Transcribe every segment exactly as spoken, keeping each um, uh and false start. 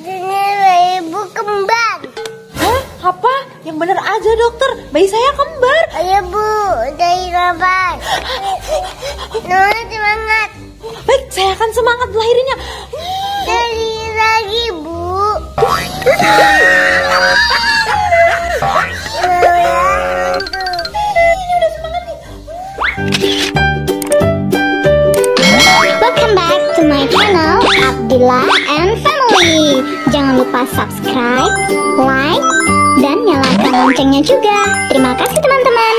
Bayi ibu kembar. Hah? Apa? Yang bener aja dokter, bayi saya kembar. Iya bu, dari kembar. Nona semangat. Baik, saya akan semangat lahirinnya. Dari lagi bu. Welcome back to my channel, Abdillah and Family. Jangan lupa subscribe, like, dan nyalakan loncengnya juga. Terima kasih teman-teman.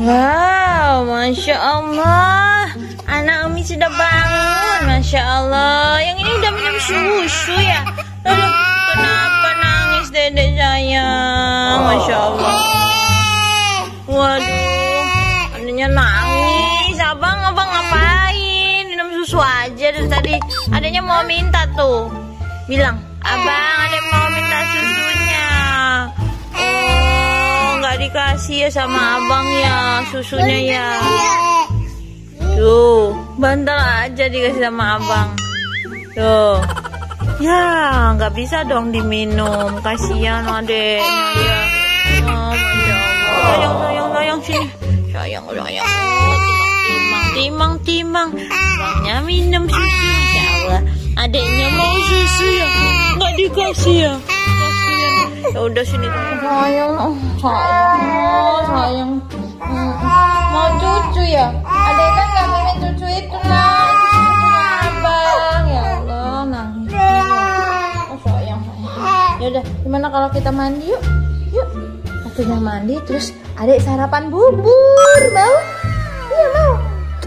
Wow, Masya Allah, anak Umi sudah bangun. Masya Allah, yang ini udah minum susu ya. Lalu, kenapa nangis dedek sayang? Masya Allah. Waduh, adanya nangis. Abang, abang ngapain? Minum susu aja dari tadi. Adanya mau minta tuh. Bilang, abang ada mau minta susunya. Oh, nggak dikasih ya sama abang ya susunya ya. Tuh, bantal aja dikasih sama abang. Tuh, ya nggak bisa dong diminum. Kasihan adeknya ya. Oh, sayang, sayang, sayang sini. Sayang, sayang. Timang, timang, timang. Abangnya minum susu. Masya Allah. Adeknya mau susu ya. Nggak dikasih ya. Ya udah sini. Sayang, oh, sayang, oh, sayang. Hmm. Mau cucu ya. Adek kan nggak minum cucu itu lah. Cucu punya abang. Ya Allah, nangis. Oh, sayang, sayang. Ya udah, gimana kalau kita mandi yuk? Yuk. Sudah mandi, terus adek sarapan bubur. Mau? Iya mau.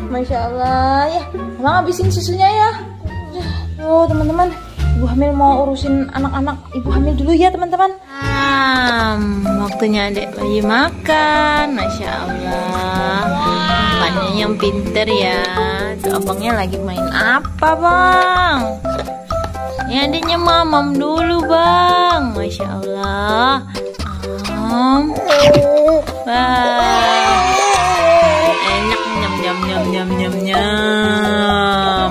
Masya Allah ya. Emang habisin susunya ya. Tuh teman-teman, ibu hamil mau urusin anak-anak ibu hamil dulu ya teman-teman. Hmm, waktunya adek lagi makan. Masya Allah. Makannya yang pinter ya. Tuh, abangnya lagi main apa bang? Ini adeknya mamam dulu bang. Masya Allah. Om, wah, enak nyam nyam nyam nyam nyam nyam.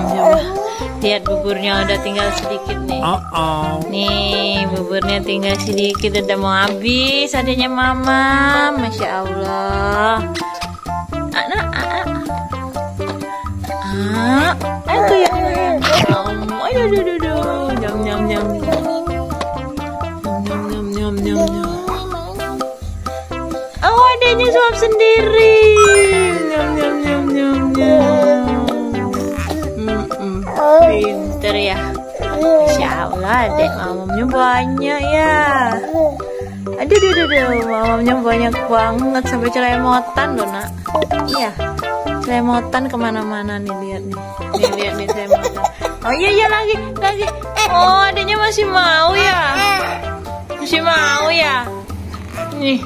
Lihat buburnya udah tinggal sedikit nih. Uh -oh. Nih buburnya tinggal sedikit udah mau habis. Adanya mama, masya Allah. Anak, anak, ah, aku ya. Om, ayo dulu dulu, nyam nyam nyam nyam nyam nyam nyam. Adeknya suap sendiri. Nyam nyam nyam nyam nyam. Mm -mm. Pinter ya. Masya Allah adek mamamnya banyak ya. Aduh aduh aduh, mamamnya banyak banget sampai celemotan loh nak. Iya, celemotan kemana-mana nih lihat nih. Nih lihat nih celemotan. Oh iya iya lagi lagi. Oh adeknya masih mau ya. Masih mau ya. Nih.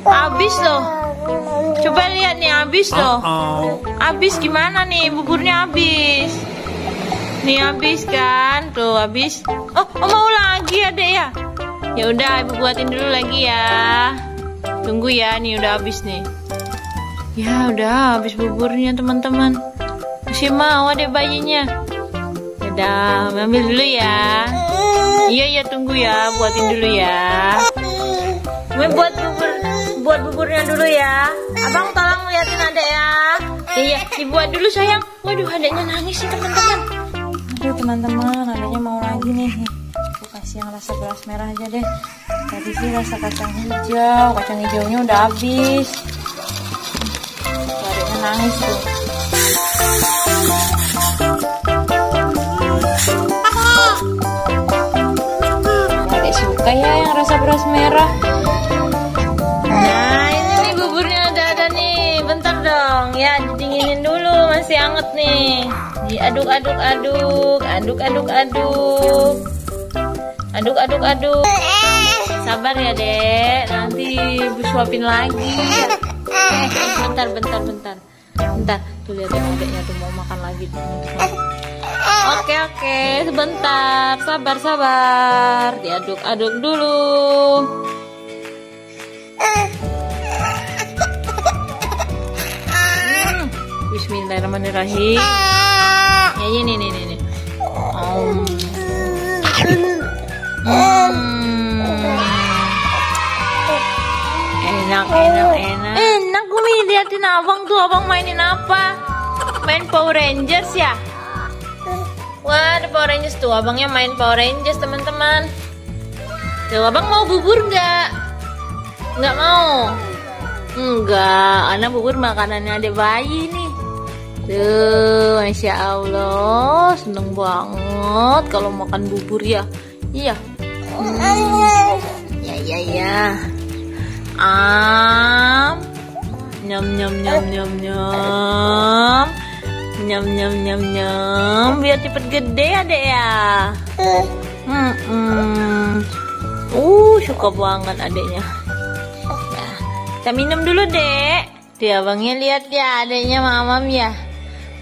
Habis loh. Coba lihat nih habis loh. Habis gimana nih? Buburnya habis. Nih habis kan? Tuh habis. Oh, oh mau lagi adek ya? Ya udah ibu buatin dulu lagi ya. Tunggu ya, nih udah habis nih. Ya udah habis buburnya teman-teman. Masih mau adek bayinya. Udah, ambil dulu ya. Iya iya tunggu ya, buatin dulu ya. Mami buat bubur, buat buburnya dulu ya. Abang tolong liatin adek ya. Iya, dibuat dulu sayang. Waduh, adeknya nangis sih teman-teman. Aduh teman-teman, adeknya mau lagi nih. Aku kasih yang rasa beras merah aja deh. Tadi sih rasa kacang hijau, kacang hijaunya udah habis. Adeknya nangis tuh. Adek suka ya yang rasa beras merah. Anget nih, diaduk-aduk-aduk, aduk-aduk-aduk, aduk-aduk-aduk. Sabar ya dek, nanti ibu suapin lagi. Eh, bentar, bentar, bentar, bentar. Tuh lihat yang adeknya tuh mau makan lagi. Oke oke, sebentar, sabar sabar, diaduk-aduk dulu. Bismillahirrahmanirrahim. Ya ini nih nih nih. Enak, enak, enak. Enak Umi, liatin abang tuh, abang mainin apa? Main Power Rangers ya? Wah, ada Power Rangers tuh, abangnya main Power Rangers teman-teman. Tuh, abang mau bubur nggak? Nggak mau? Enggak, anak bubur makanannya ada bayi nih. Tuh, Masya Allah, seneng banget kalau makan bubur ya. Iya. Hmm. Ya, ya, ya. Am. Nyam, nyam, nyam, nyam, nyam. Nyam, nyam, nyam, nyam. Biar cepet gede adek ya. Hmm, hmm. Uh, suka banget adeknya. Ya. Kita minum dulu, Dek. Dia abangnya lihat ya adeknya mamam ya.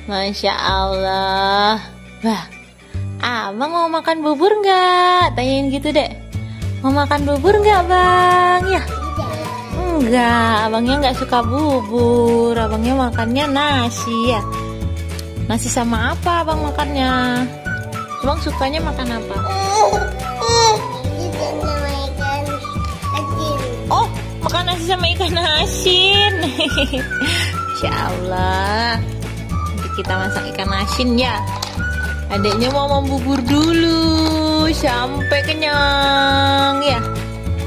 Masya Allah. Bah, abang mau makan bubur nggak? Tanyain gitu deh. Mau makan bubur nggak bang? Ya. Enggak, abangnya nggak suka bubur. Abangnya makannya nasi ya. Nasi sama apa abang makannya? Abang sukanya makan apa? Oh, makan nasi sama ikan asin. Insya Allah. Kita masak ikan asin ya. Adiknya mau membubur dulu sampai kenyang ya.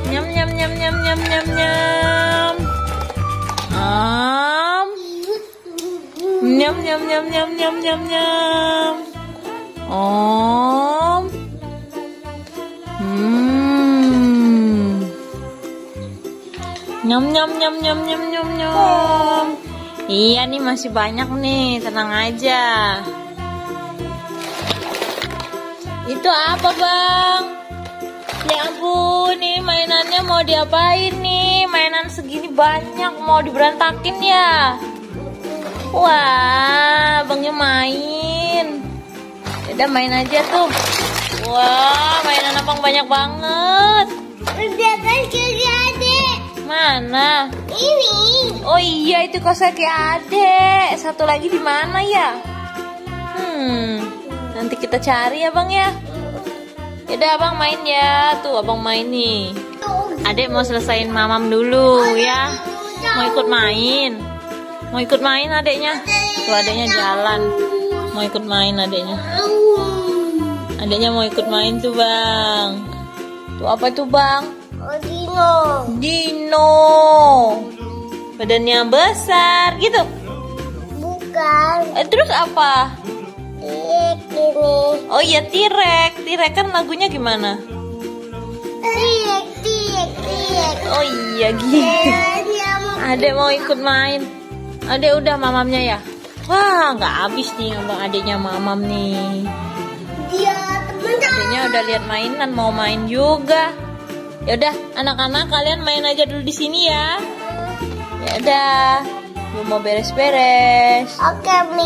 Nyam nyam nyam nyam nyam nyam nyam. Am. Nyam nyam nyam nyam nyam nyam nyam. Om. Hmm. Nyam nyam nyam nyam nyam nyam nyam. Iya nih masih banyak nih, tenang aja. Itu apa bang? Ya ampun, nih mainannya mau diapain nih? Mainan segini banyak, mau diberantakin ya? Wah, abangnya main. Udah main aja tuh. Wah, mainan abang banyak banget. Berantakan juga adek. Mana? Ini. Oh iya, itu kosaki adek. Satu lagi di mana ya? Hmm, nanti kita cari ya bang ya. Yaudah abang main ya, tuh abang main nih. Adek mau selesain mamam dulu ya. Mau ikut main? Mau ikut main adeknya? Tuh adeknya jalan. Mau ikut main adeknya? Adeknya mau ikut main tuh bang. Tuh apa tuh bang? Dino. Dino. Badannya besar gitu? Bukan. Eh, terus apa? T-Rex. Oh iya T-Rex. T-Rex kan lagunya gimana? T-Rex, T-Rex, T-Rex. Oh iya gitu. Adek mau ikut main. Adek udah mamamnya ya? Wah nggak habis nih abang adeknya mamam nih. Dia temennya. Adeknya udah lihat mainan mau main juga. Yaudah anak-anak kalian main aja dulu di sini ya. Ya udah, belum mau beres-beres. Oke, okay, Mi.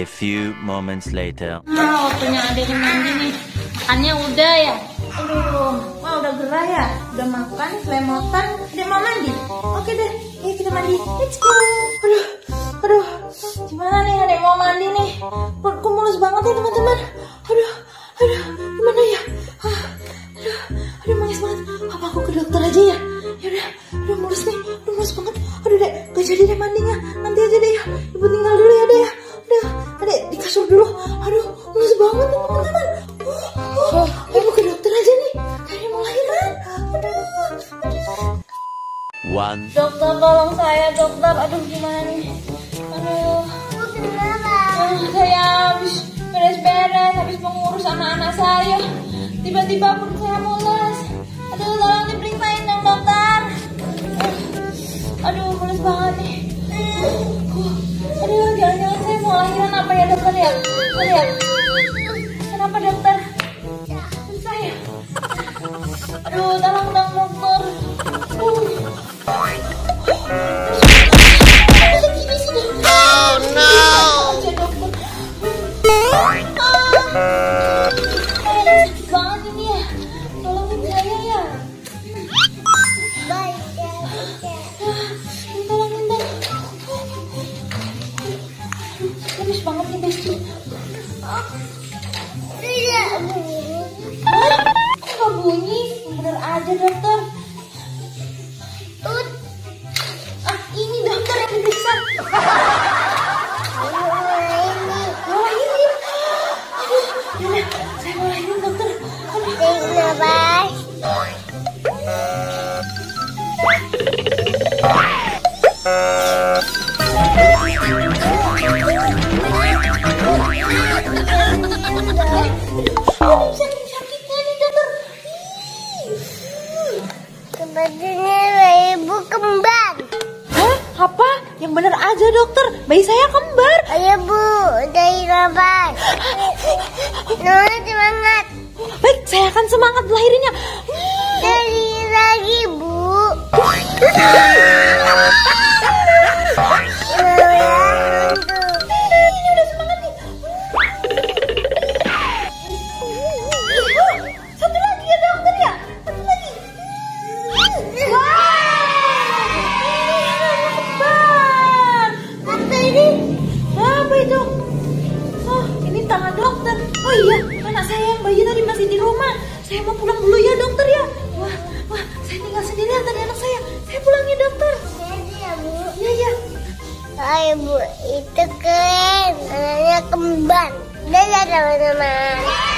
A few moments later. Nah, waktunya adeknya mandi nih. Makannya udah ya? Aduh, wah udah gerah ya? Udah makan, selemotan, udah mau mandi? Oke deh, ayo kita mandi. Let's go. Aduh, aduh. Gimana nih adek mau mandi nih? Perutku mulus banget ya teman-teman. Aduh, aduh, gimana ya? Hah, aduh, aduh manis banget. Apa aku ke dokter aja ya? Yaudah, udah mulus nih, udah mulus banget. Aduh dek, gak jadi deh mandinya. Nanti aja deh ya, ibu tinggal dulu ya deh ya. Udah, adek di kasur dulu. Aduh, mulus banget nih teman-teman. Oh, oh, ibu ke dokter aja nih. Kayaknya mau lahiran. Aduh, aduh. One. Dokter tolong saya dokter, aduh gimana nih. Aduh, aduh saya habis beres-beres, habis mengurus anak-anak saya. Tiba-tiba pun saya mulus. Aduh, tolong diperiksain dong dokter. Aduh, mulus banget nih. Aduh, jangan-jangan saya mau lahiran apa ya dokter ya? Lihat. Kenapa dokter? Susah ya? Aduh, tolong dong dokter. Oh no. Terus banget nih besti. Iya. Hah? Kok gak bunyi? Bener aja dokter. Tut. Ah, ini dokter yang diperiksa. Oh ini. Aduh, yaudah, saya mau lahirin dokter. Bye. Sepertinya ibu kembar. Hah? Apa? Yang bener aja dokter, bayi saya kembar. Ayo bu, udah kembar. Nona semangat. Baik, saya akan semangat lahirinnya. Dari lagi bu. Ibu itu keren, namanya kembar. Dadah teman-teman.